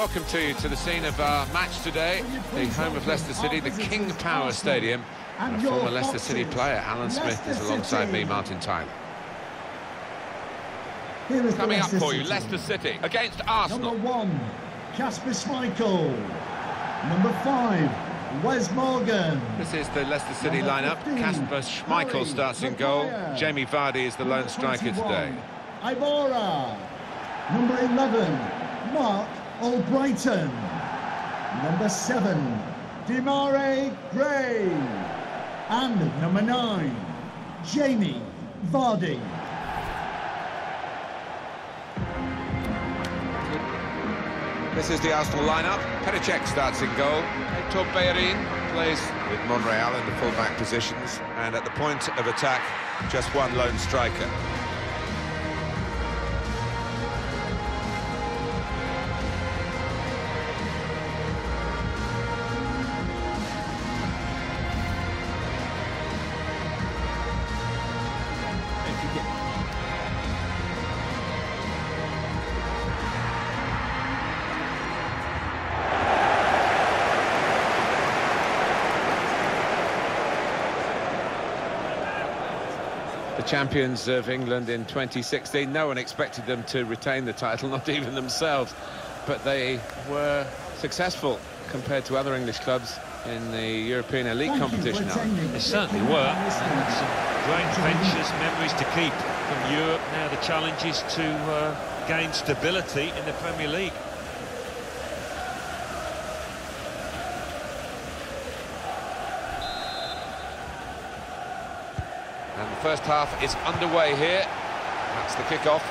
Welcome to the scene of our match today, the home of Leicester City, the King Power Stadium. And a former Leicester City player, Alan Smith, is alongside me, Martin Tyler. Coming up for you, Leicester City against Arsenal. Number 1, Kasper Schmeichel. Number 5, Wes Morgan. This is the Leicester City lineup. Kasper Schmeichel starts in goal. Jamie Vardy is the lone striker today. Iborra. Number 11, Mark Albrighton. Number 7, Demaray Gray. And number 9, Jamie Vardy. This is the Arsenal lineup. Petr Cech starts in goal. Hector Bellerin plays with Monreal in the full-back positions, and at the point of attack, just one lone striker. The champions of England in 2016, no one expected them to retain the title, not even themselves, but they were successful compared to other English clubs in the European elite competition. They certainly were, and some great ventures, memories to keep from Europe. Now the challenge is to gain stability in the Premier League. And the first half is underway here. That's the kick-off.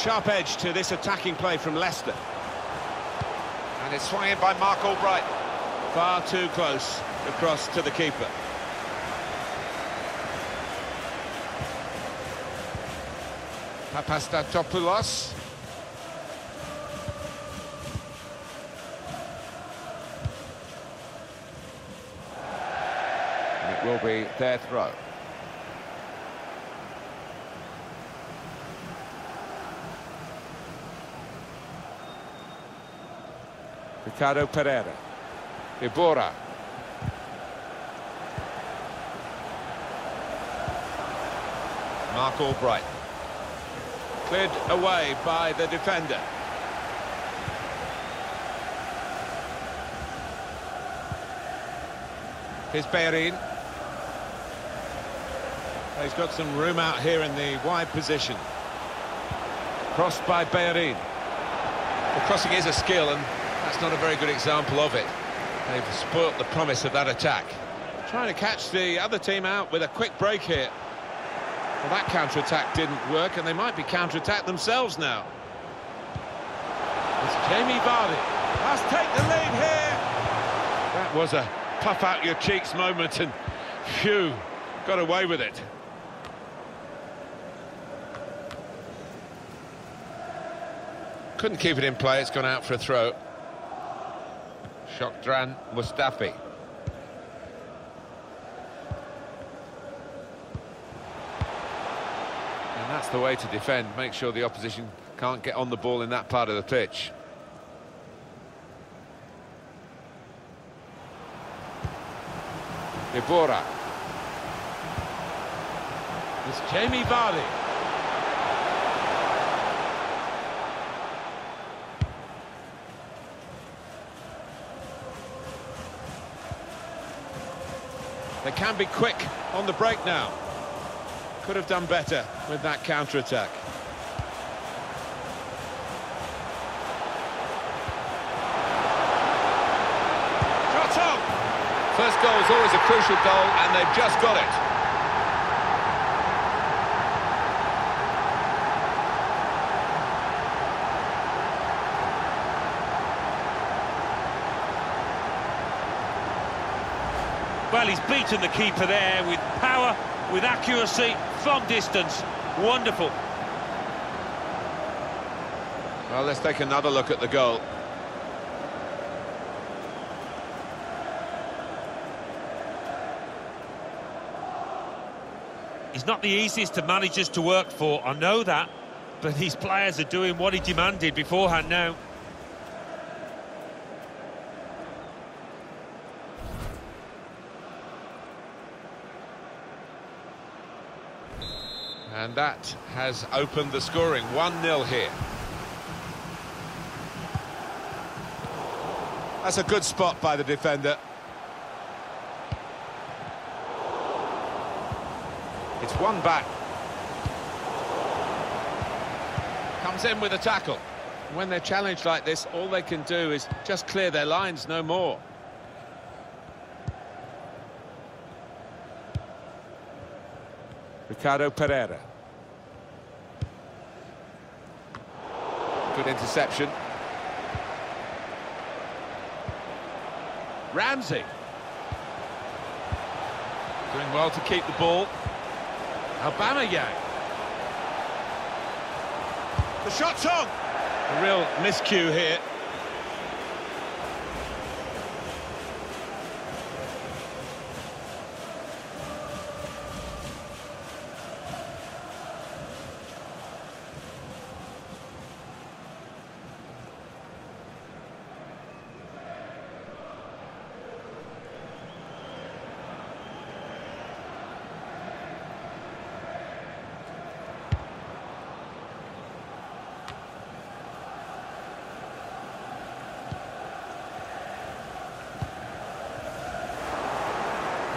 Sharp edge to this attacking play from Leicester. And it's swung in by Mark Albrighton. Far too close across to the keeper. Papastathopoulos. Will be their throw. Ricardo Pereira. Iborra. Mark Albrighton. Cleared away by the defender. Here's Bellerin. He's got some room out here in the wide position. Crossed by Bellerin. The crossing is a skill, and that's not a very good example of it. They've spoilt the promise of that attack. Trying to catch the other team out with a quick break here. Well, that counter-attack didn't work, and they might be counter-attacked themselves now. It's Jamie Vardy. Must take the lead here. That was a puff-out-your-cheeks moment, and phew, got away with it. Couldn't keep it in play, it's gone out for a throw. Shkodran Mustafi. And that's the way to defend, make sure the opposition can't get on the ball in that part of the pitch. Iborra. It's Jamie Vardy. They can be quick on the break now. Could have done better with that counter-attack. Shot up! First goal is always a crucial goal, and they've just got it. Well, he's beaten the keeper there with power, with accuracy, from distance. Wonderful. Well, let's take another look at the goal. He's not the easiest to managers to work for, I know that, but these players are doing what he demanded beforehand now. And that has opened the scoring, 1-0 here. That's a good spot by the defender. It's one back. Comes in with a tackle. When they're challenged like this, all they can do is just clear their lines, no more. Ricardo Pereira. Good interception. Ramsey. Doing well to keep the ball. Aubameyang. The shot's on. A real miscue here.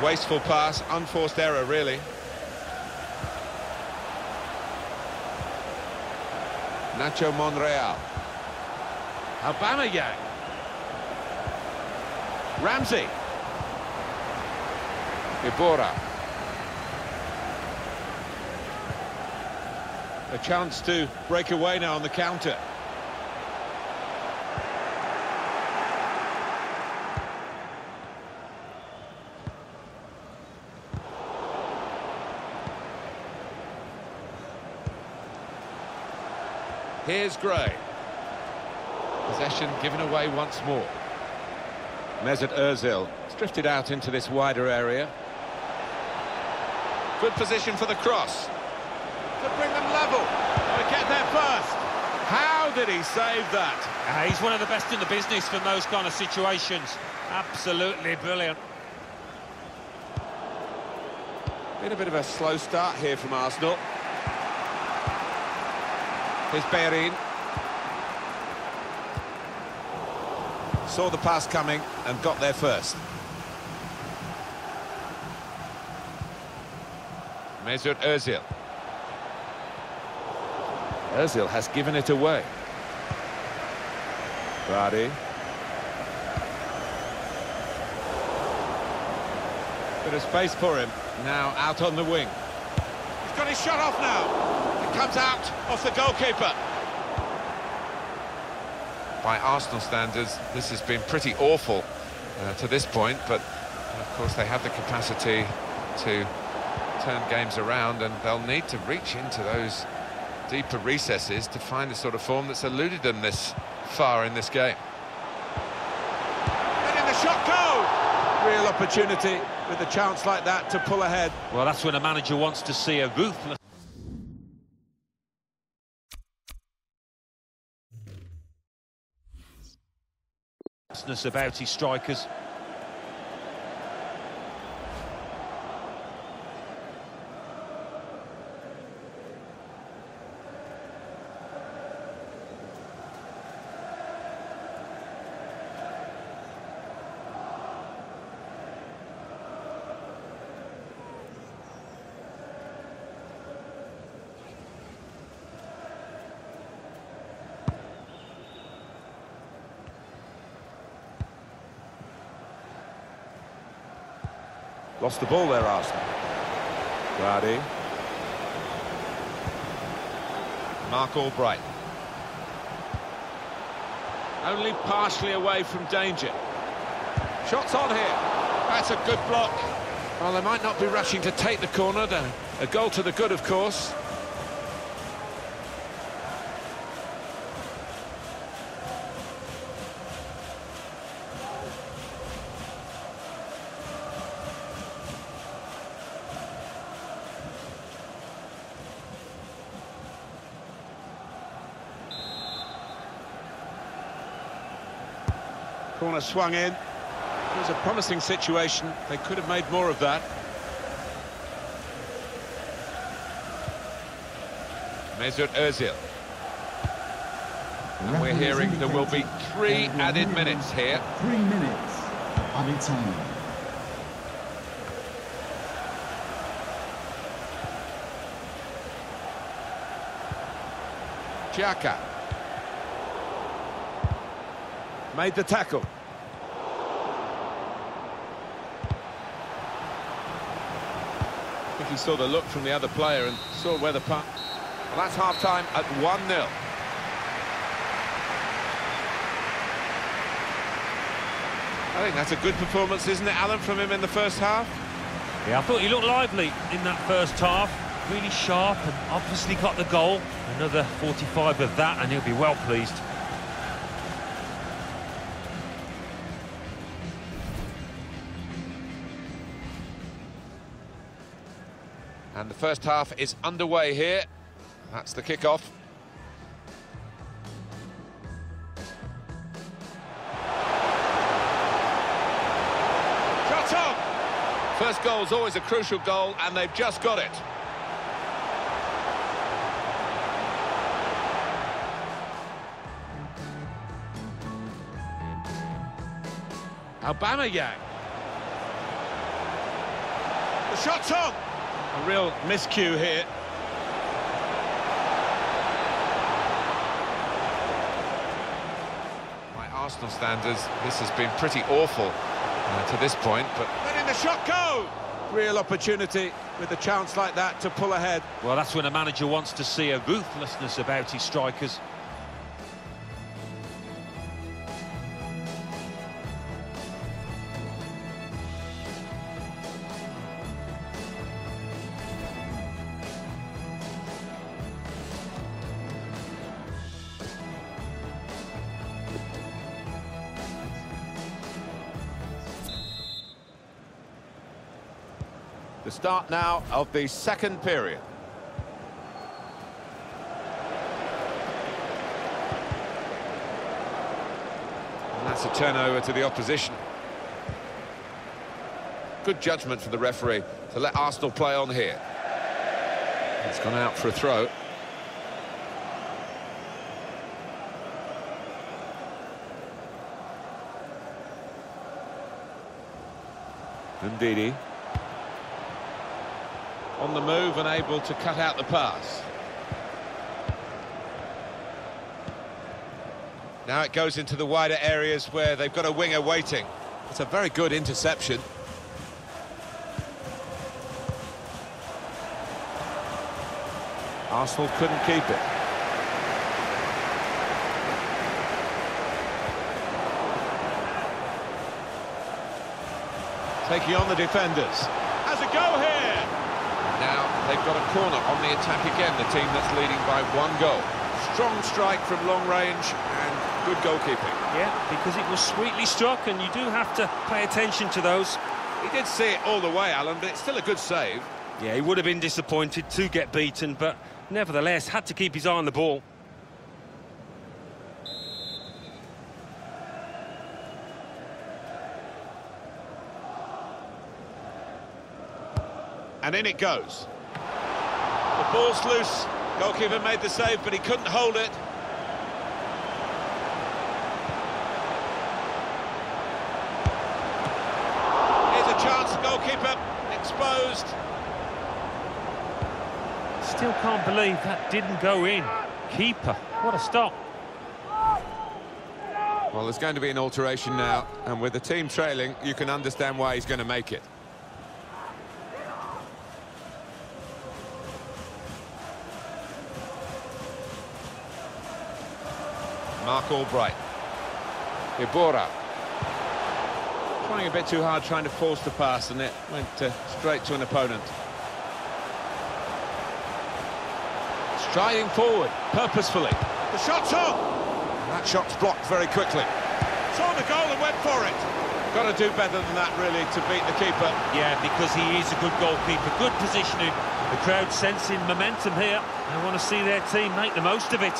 Wasteful pass, unforced error, really. Nacho Monreal. Aubameyang. Ramsey. Iborra. A chance to break away now on the counter. Here's Gray. Possession given away once more. Mesut Ozil has drifted out into this wider area. Good position for the cross. To bring them level. They get there first. How did he save that? He's one of the best in the business from those kind of situations. Absolutely brilliant. Been a bit of a slow start here from Arsenal. Here's Bellerin. Saw the pass coming and got there first. Mesut Ozil. Ozil has given it away. Vardy. Bit of space for him. Now out on the wing. He's got his shot off now. Comes out off the goalkeeper. By Arsenal standards, this has been pretty awful to this point, but of course they have the capacity to turn games around, and they'll need to reach into those deeper recesses to find the sort of form that's eluded them this far in this game. And in the shot goal! Real opportunity with a chance like that to pull ahead. Well, that's when a manager wants to see a ruthless about his strikers. Lost the ball there, Arsenal. Vardy. Mark Albrighton. Only partially away from danger. Shots on here. That's a good block. Well, they might not be rushing to take the corner. A goal to the good, of course. Corner swung in. It was a promising situation. They could have made more of that. Mesut Ozil. And we're hearing there will be 3 added minutes here. 3 minutes added time. Xhaka. Made the tackle. I think he saw the look from the other player and saw where the puck. Well, that's half-time at 1-0. I think that's a good performance, isn't it, Alan, from him in the first half? Yeah, I thought he looked lively in that first half. Really sharp and obviously got the goal. Another 45 of that and he'll be well pleased. And the first half is underway here. That's the kickoff. Shot on! First goal is always a crucial goal and they've just got it. Aubameyang. The shot's on! A real miscue here. By Arsenal standards, this has been pretty awful to this point, but... letting the shot go! Real opportunity with a chance like that to pull ahead. Well, that's when a manager wants to see a ruthlessness about his strikers. The start now of the second period. And that's a turnover to the opposition. Good judgment for the referee to let Arsenal play on here. It's gone out for a throw. Ndidi. On the move and able to cut out the pass. Now it goes into the wider areas where they've got a winger waiting. It's a very good interception. Arsenal couldn't keep it. Taking on the defenders. Has a go here. Now they've got a corner on the attack again, the team that's leading by 1 goal. Strong strike from long range and good goalkeeping. Yeah, because it was sweetly struck and you do have to pay attention to those. He did see it all the way, Alan, but it's still a good save. Yeah, he would have been disappointed to get beaten, but nevertheless had to keep his eye on the ball. And in it goes. The ball's loose. Goalkeeper made the save, but he couldn't hold it. Here's a chance. Goalkeeper exposed. Still can't believe that didn't go in. Keeper, what a stop. Well, there's going to be an alteration now, and with the team trailing, you can understand why he's going to make it. Mark Albrighton. Iborra. Trying a bit too hard, trying to force the pass, and it went straight to an opponent. Striding forward, purposefully. The shot's on! That shot's blocked very quickly. Saw the goal and went for it. Got to do better than that, really, to beat the keeper. Yeah, because he is a good goalkeeper. Good positioning. The crowd sensing momentum here. They want to see their team make the most of it.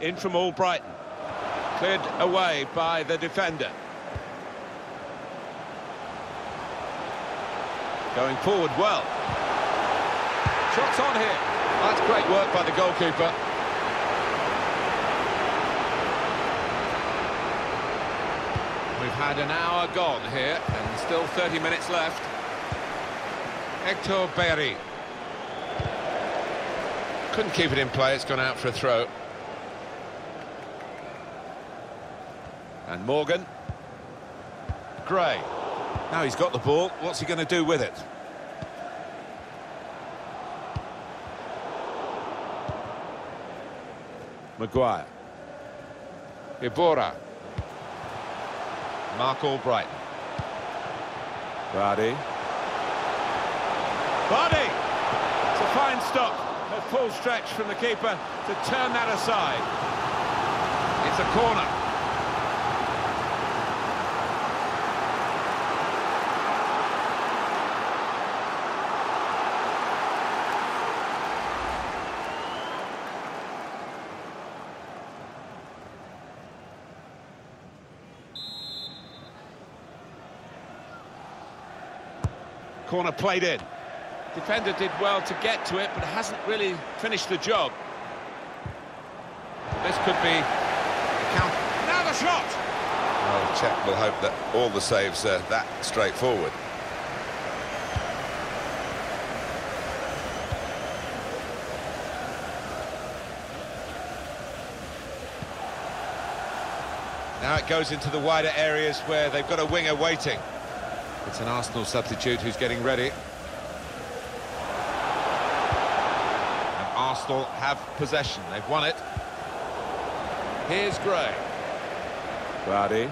In from Albrighton. Cleared away by the defender. Going forward well. Shots on here. That's great work by the goalkeeper. We've had an hour gone here and still 30 minutes left. Hector Bellerin. Couldn't keep it in play, it's gone out for a throw. And Morgan. Gray. Now he's got the ball, what's he going to do with it? Maguire. Iborra. Mark Albrighton. Vardy. Vardy! It's a fine stop. A full stretch from the keeper to turn that aside. It's a corner. Corner played in. Defender did well to get to it, but hasn't really finished the job. This could be a counter. Now the shot! Well, Cech will hope that all the saves are that straightforward. Now it goes into the wider areas where they've got a winger waiting. It's an Arsenal substitute who's getting ready. And Arsenal have possession. They've won it. Here's Gray. Vardy.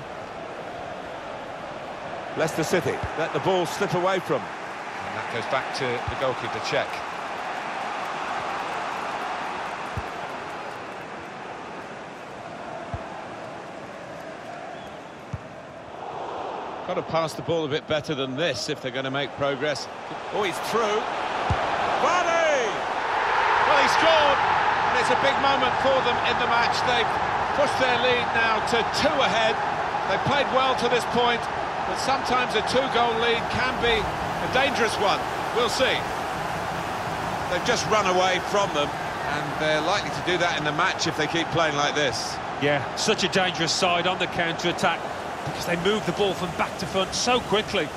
Leicester City let the ball slip away from him. And that goes back to the goalkeeper, Cech. Got to pass the ball a bit better than this if they're going to make progress. Oh, he's through. Vardy! Well, he scored, and it's a big moment for them in the match. They've pushed their lead now to 2 ahead. They've played well to this point, but sometimes a 2-goal lead can be a dangerous one. We'll see. They've just run away from them, and they're likely to do that in the match if they keep playing like this. Yeah, such a dangerous side on the counter-attack, because they move the ball from back to front so quickly.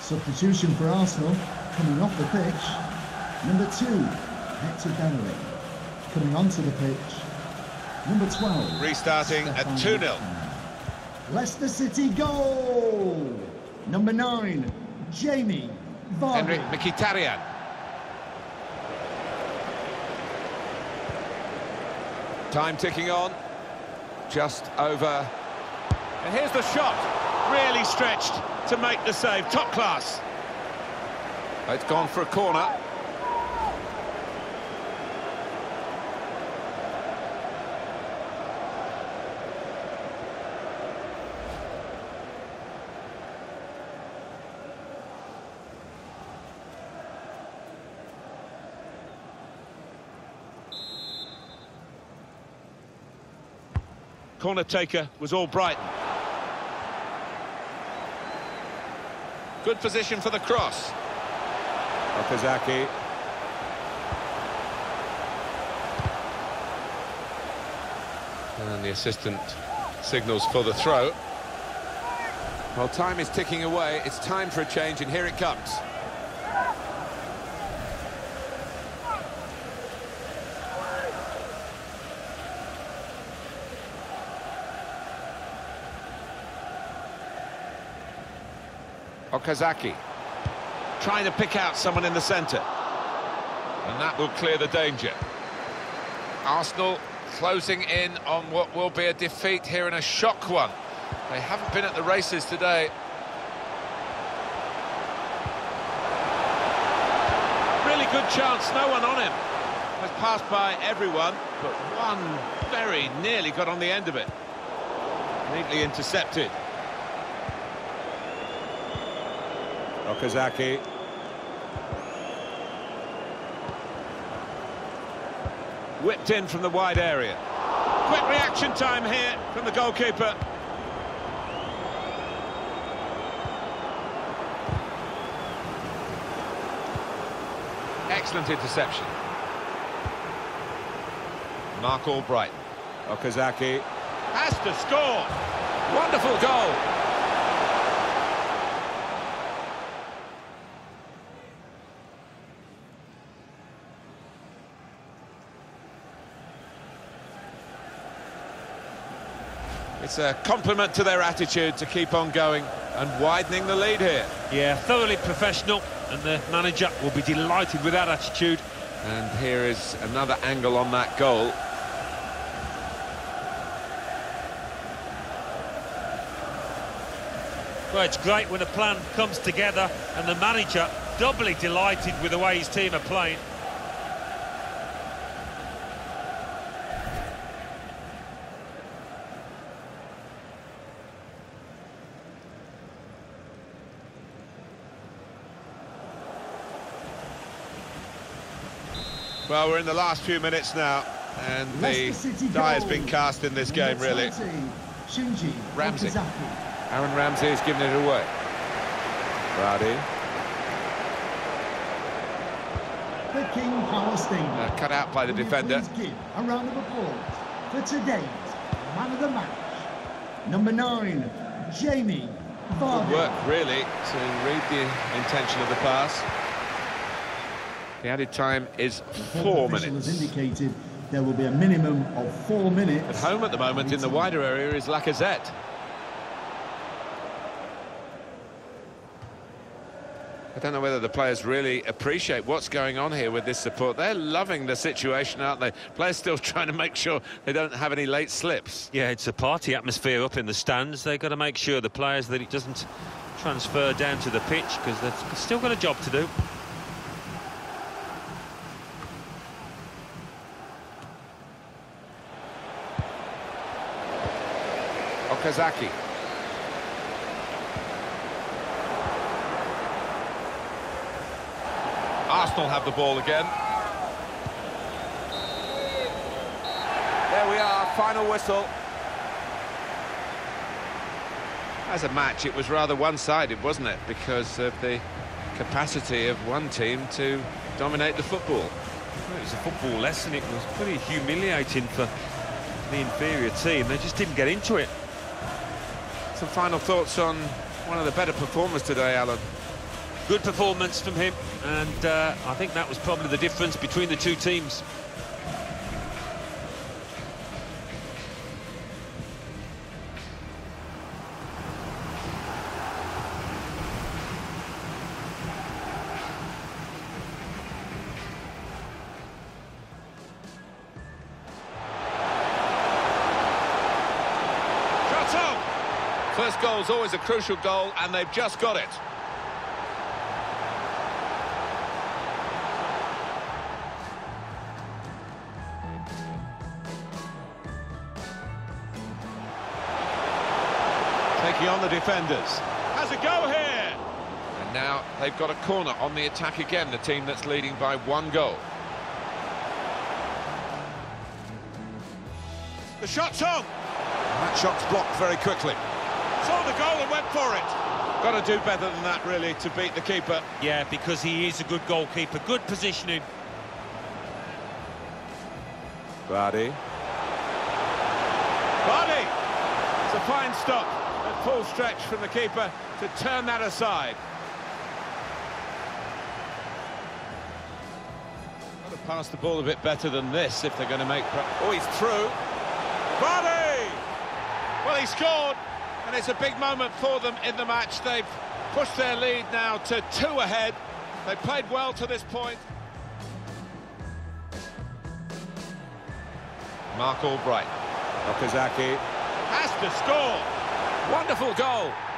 Substitution for Arsenal, coming off the pitch, number 2, Hector Bellerin. Coming onto the pitch, Number 12. Restarting at 2-0. Leicester City goal. Number 9, Jamie Vardy. Henry Mkhitaryan. Time ticking on. Just over. And here's the shot. Really stretched to make the save. Top class. It's gone for a corner. Corner taker was Albrighton. Good position for the cross. Okazaki. And the assistant signals for the throw. Well, time is ticking away. It's time for a change, and here it comes. Okazaki trying to pick out someone in the centre, and that will clear the danger. Arsenal closing in on what will be a defeat here, and a shock one. They haven't been at the races today. Really good chance, no one on him. has passed by everyone, but one very nearly got on the end of it. Neatly intercepted. Okazaki. Whipped in from the wide area. Quick reaction time here from the goalkeeper. Excellent interception. Mark Albrighton. Okazaki has to score. Wonderful goal. It's a compliment to their attitude to keep on going and widening the lead here. Yeah, thoroughly professional, and the manager will be delighted with that attitude. And here is another angle on that goal. Well, it's great when a plan comes together, and the manager doubly delighted with the way his team are playing. Well, we're in the last few minutes now, and the die has been cast in this game, really. Ramsey. Aaron Ramsey is giving it away. Vardy. The King Power Stadium. Cut out by the defender. Give a round of applause for today's man of the match. Number 9, Jamie Vardy. Good work, really, to read the intention of the pass. The added time is 4 minutes. As indicated, there will be a minimum of 4 minutes. At home at the moment in the wider area is Lacazette. I don't know whether the players really appreciate what's going on here with this support. They're loving the situation, aren't they? Players still trying to make sure they don't have any late slips. Yeah, it's a party atmosphere up in the stands. They've got to make sure the players that it doesn't transfer down to the pitch, because they've still got a job to do. Okazaki. Arsenal have the ball again. There we are, final whistle. As a match, it was rather one-sided, wasn't it? Because of the capacity of one team to dominate the football. It was a football lesson. It was pretty humiliating for the inferior team. They just didn't get into it. Some final thoughts on one of the better performers today, Alan. Good performance from him, and I think that was probably the difference between the two teams. First goal is always a crucial goal, and they've just got it. Taking on the defenders. Has a go here. And now they've got a corner on the attack again, the team that's leading by 1 goal. The shot's on. That shot's blocked very quickly. Saw the goal and went for it. Got to do better than that, really, to beat the keeper. Yeah, because he is a good goalkeeper. Good positioning. Vardy. It's a fine stop at full stretch from the keeper to turn that aside. Got to pass the ball a bit better than this if they're going to make... Oh, he's through. Vardy! Well, he scored. And it's a big moment for them in the match. They've pushed their lead now to 2 ahead. They've played well to this point. Mark Albrighton. Okazaki has to score. Wonderful goal.